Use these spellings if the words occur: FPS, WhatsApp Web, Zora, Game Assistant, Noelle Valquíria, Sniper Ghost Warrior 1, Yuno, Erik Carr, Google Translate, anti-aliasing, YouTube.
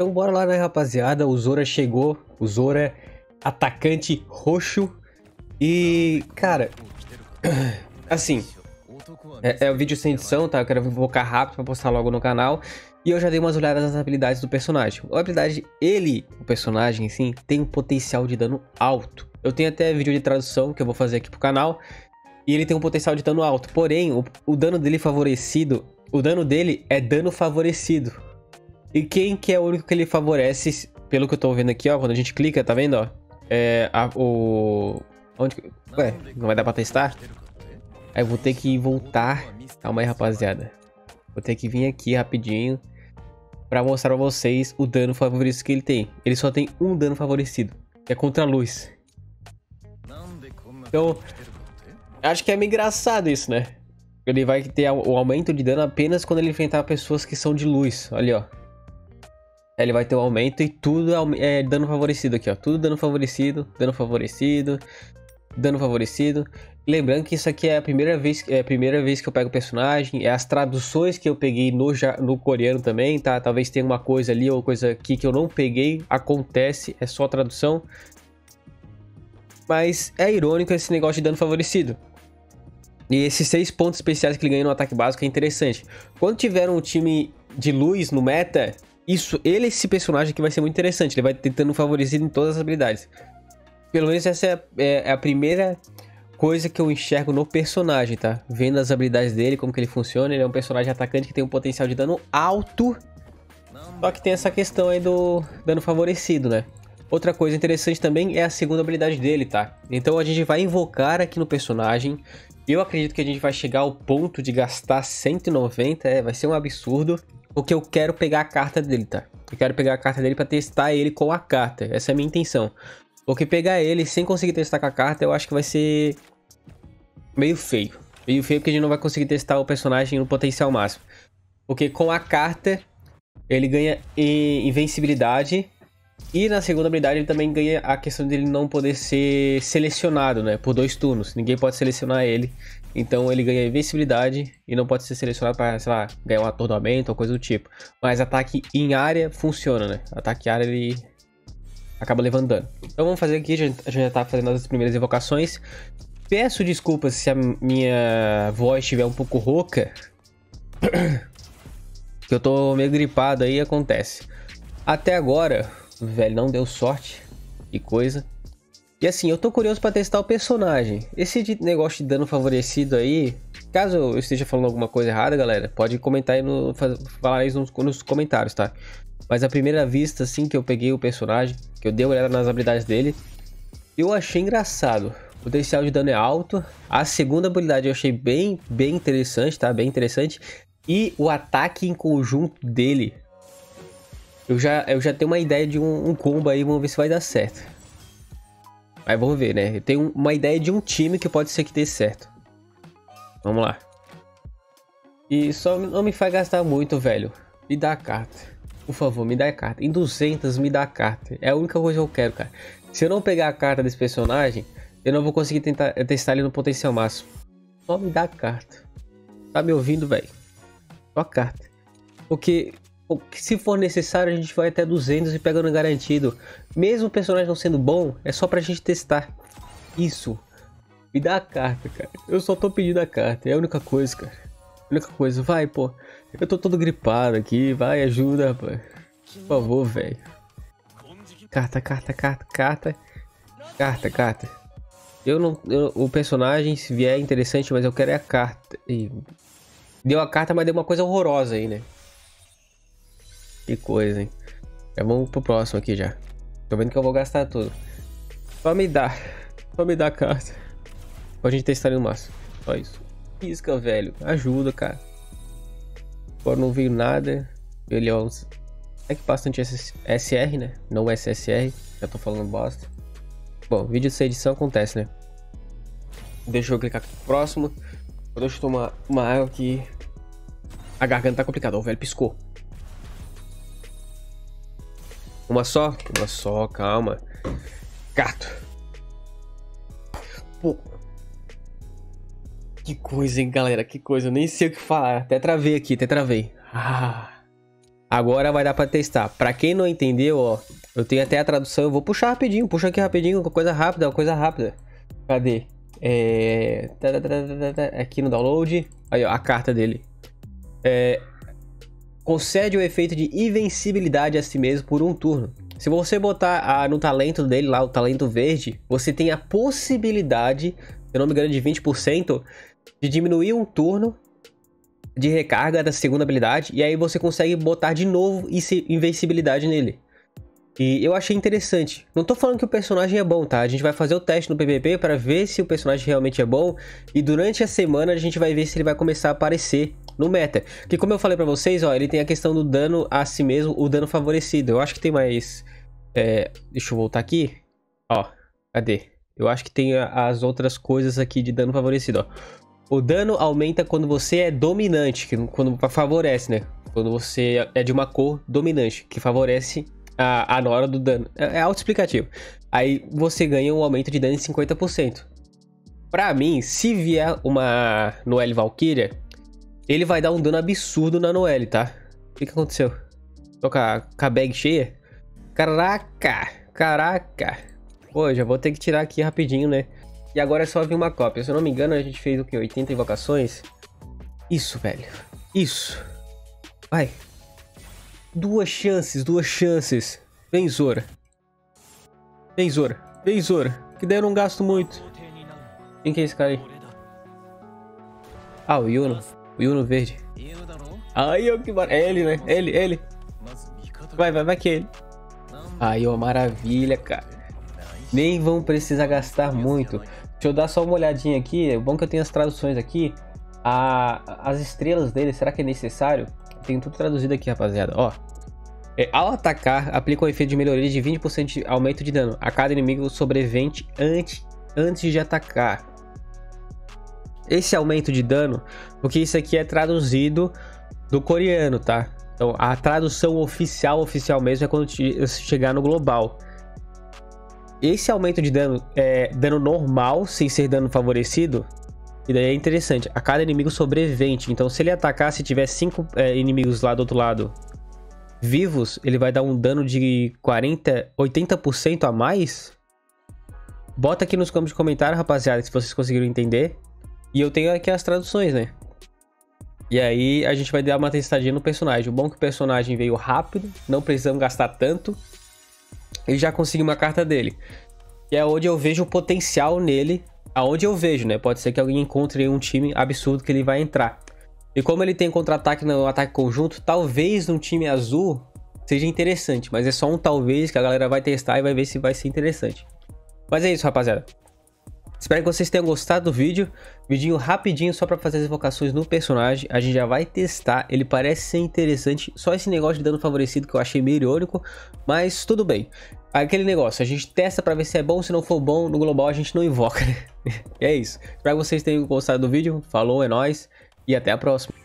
Então bora lá, né, rapaziada. O Zora chegou. O Zora, atacante roxo. E, cara, assim, é um vídeo sem edição, tá? Eu quero invocar rápido pra postar logo no canal. E eu já dei umas olhadas nas habilidades do personagem. A habilidade, o personagem, sim, tem um potencial de dano alto. Eu tenho até vídeo de tradução que eu vou fazer aqui pro canal. E ele tem um potencial de dano alto. Porém, o dano dele favorecido... O dano dele é dano favorecido. E quem que é o único que ele favorece? Pelo que eu tô vendo aqui, ó. Quando a gente clica, tá vendo, ó? Ué, não vai dar pra testar? Aí eu vou ter que voltar. Calma aí, rapaziada. Vou ter que vir aqui rapidinho pra mostrar pra vocês o dano favorecido que ele tem. Ele só tem um dano favorecido, que é contra a luz. Então, acho que é meio engraçado isso, né? Ele vai ter o aumento de dano apenas quando ele enfrentar pessoas que são de luz. Olha, ó. Ele vai ter um aumento e tudo é dano favorecido aqui, ó. Tudo dano favorecido, dano favorecido, dano favorecido. Lembrando que isso aqui é a primeira vez que eu pego o personagem. É as traduções que eu peguei no coreano também, tá? Talvez tenha uma coisa ali ou coisa aqui que eu não peguei. Acontece, é só a tradução. Mas é irônico esse negócio de dano favorecido. E esses 6 pontos especiais que ele ganha no ataque básico é interessante. Quando tiver um time de luz no meta, esse personagem aqui vai ser muito interessante. Ele vai tentando favorecido em todas as habilidades. Pelo menos essa é a primeira coisa que eu enxergo no personagem, tá? Vendo as habilidades dele, como que ele funciona. Ele é um personagem atacante que tem um potencial de dano alto. Só que tem essa questão aí do dano favorecido, né? Outra coisa interessante também é a segunda habilidade dele, tá? Então a gente vai invocar aqui no personagem. Eu acredito que a gente vai chegar ao ponto de gastar 190, vai ser um absurdo. Porque eu quero pegar a carta dele, tá? Eu quero pegar a carta dele pra testar ele com a carta. Essa é a minha intenção. Porque pegar ele sem conseguir testar com a carta, eu acho que vai ser meio feio. Meio feio porque a gente não vai conseguir testar o personagem no potencial máximo. Porque com a carta, ele ganha invencibilidade. E na segunda habilidade ele também ganha a questão dele não poder ser selecionado, né? Por 2 turnos. Ninguém pode selecionar ele. Então ele ganha invencibilidade e não pode ser selecionado para, sei lá, ganhar um atordoamento ou coisa do tipo. Mas ataque em área funciona, né? Ataque em área ele acaba levantando. Então vamos fazer aqui, a gente já tá fazendo as primeiras invocações. Peço desculpas se a minha voz estiver um pouco rouca. Que eu tô meio gripado aí, acontece. Até agora... Velho, não deu sorte. Que coisa. E assim, eu tô curioso pra testar o personagem. Esse negócio de dano favorecido aí... Caso eu esteja falando alguma coisa errada, galera, pode comentar aí, falar isso nos comentários, tá? Mas à primeira vista, assim, que eu peguei o personagem, que eu dei uma olhada nas habilidades dele, eu achei engraçado. O potencial de dano é alto. A segunda habilidade eu achei bem interessante, tá? Bem interessante. E o ataque em conjunto dele... Eu já tenho uma ideia de um combo aí, vamos ver se vai dar certo. Aí vamos ver, né? Eu tenho uma ideia de um time que pode ser que dê certo. Vamos lá. E só não me faz gastar muito, velho. Me dá a carta. Por favor, me dá a carta. Em 200, me dá a carta. É a única coisa que eu quero, cara. Se eu não pegar a carta desse personagem, eu não vou conseguir testar ele no potencial máximo. Só me dá a carta. Tá me ouvindo, velho? Só a carta. Porque... se for necessário, a gente vai até 200 e pega no garantido. Mesmo o personagem não sendo bom, é só pra gente testar. Isso. Me dá a carta, cara. Eu só tô pedindo a carta. É a única coisa, cara. A única coisa. Vai, pô. Eu tô todo gripado aqui. Vai, ajuda, rapaz. Por favor, velho. Carta, carta, carta, carta. Carta, carta. O personagem, se vier, é interessante, mas eu quero é a carta. E... deu a carta, mas deu uma coisa horrorosa aí, né? Que coisa, hein? Já vamos pro próximo aqui já. Tô vendo que eu vou gastar tudo. Só me dá. Só me dá a carta. Pra gente testar no máximo. Só isso. Pisca, velho. Ajuda, cara. Agora não veio nada. Ele é que bastante SR, né? Não SSR. Já tô falando bosta. Bom, vídeo sem edição acontece, né? Deixa eu clicar aqui no próximo. Deixa eu tomar uma água aqui. A garganta tá complicada. O velho piscou. Uma só, calma. Gato. Pô. Que coisa, hein, galera? Que coisa. Eu nem sei o que falar. Até travei aqui, até travei. Ah. Agora vai dar para testar. Para quem não entendeu, ó, eu tenho até a tradução. Eu vou puxar rapidinho, puxa aqui rapidinho, coisa rápida, uma coisa rápida. Cadê? Aqui no download. Aí, ó, a carta dele. Concede o efeito de invencibilidade a si mesmo por um turno. Se você botar no talento dele lá, o talento verde, você tem a possibilidade, se não me engano, de 20%, de diminuir um turno de recarga da segunda habilidade, e aí você consegue botar de novo invencibilidade nele. E eu achei interessante. Não tô falando que o personagem é bom, tá? A gente vai fazer o teste no PVP para ver se o personagem realmente é bom, e durante a semana a gente vai ver se ele vai começar a aparecer no meta. Que como eu falei pra vocês, ó, ele tem a questão do dano a si mesmo, o dano favorecido. Eu acho que tem mais... deixa eu voltar aqui. Ó, cadê? Eu acho que tem as outras coisas aqui de dano favorecido, ó. O dano aumenta quando você é dominante, que quando favorece, né? Quando você é de uma cor dominante, que favorece a na hora do dano. É autoexplicativo. Aí você ganha um aumento de dano de 50%. Pra mim, se vier uma Noelle Valquíria, ele vai dar um dano absurdo na Noelle, tá? O que aconteceu? Tô com a bag cheia? Caraca! Caraca! Pô, já vou ter que tirar aqui rapidinho, né? E agora é só vir uma cópia. Se eu não me engano, a gente fez o que? 80 invocações? Isso, velho. Isso. Vai. Duas chances, duas chances. Vem, Zora. Vem, Zora. Vem, Zora. Que daí eu não gasto muito. Quem que é esse cara aí? Ah, o Yuno. O Yuno verde. Aí, ó, que maravilha. É ele, né? Ele. Vai que é ele. Aí, ó, maravilha, cara. Nem vão precisar gastar muito. Deixa eu dar só uma olhadinha aqui. É bom que eu tenho as traduções aqui. As estrelas dele, será que é necessário? Eu tenho tudo traduzido aqui, rapaziada. Ó. Ao atacar, aplica um efeito de melhoria de 20% de aumento de dano a cada inimigo sobrevivente antes de atacar. Esse aumento de dano, porque isso aqui é traduzido do coreano, tá? Então, a tradução oficial mesmo é quando chegar no global. Esse aumento de dano é dano normal, sem ser dano favorecido. E daí é interessante, a cada inimigo sobrevivente. Então, se ele atacar, se tiver 5 inimigos lá do outro lado vivos, ele vai dar um dano de 80% a mais. Bota aqui nos campos de comentário, rapaziada, se vocês conseguiram entender. E eu tenho aqui as traduções, né? E aí a gente vai dar uma testadinha no personagem. O bom é que o personagem veio rápido, não precisamos gastar tanto. E já consegui uma carta dele. E é onde eu vejo o potencial nele. Aonde eu vejo, né? Pode ser que alguém encontre um time absurdo que ele vai entrar. E como ele tem contra-ataque no ataque conjunto, talvez um time azul seja interessante. Mas é só um talvez que a galera vai testar e vai ver se vai ser interessante. Mas é isso, rapaziada. Espero que vocês tenham gostado do vídeo. Vidinho rapidinho só para fazer as invocações no personagem. A gente já vai testar. Ele parece ser interessante. Só esse negócio de dano favorecido que eu achei meio irônico. Mas tudo bem. Aquele negócio. A gente testa para ver se é bom. Se não for bom, no global a gente não invoca. É isso. Espero que vocês tenham gostado do vídeo. Falou, é nóis. E até a próxima.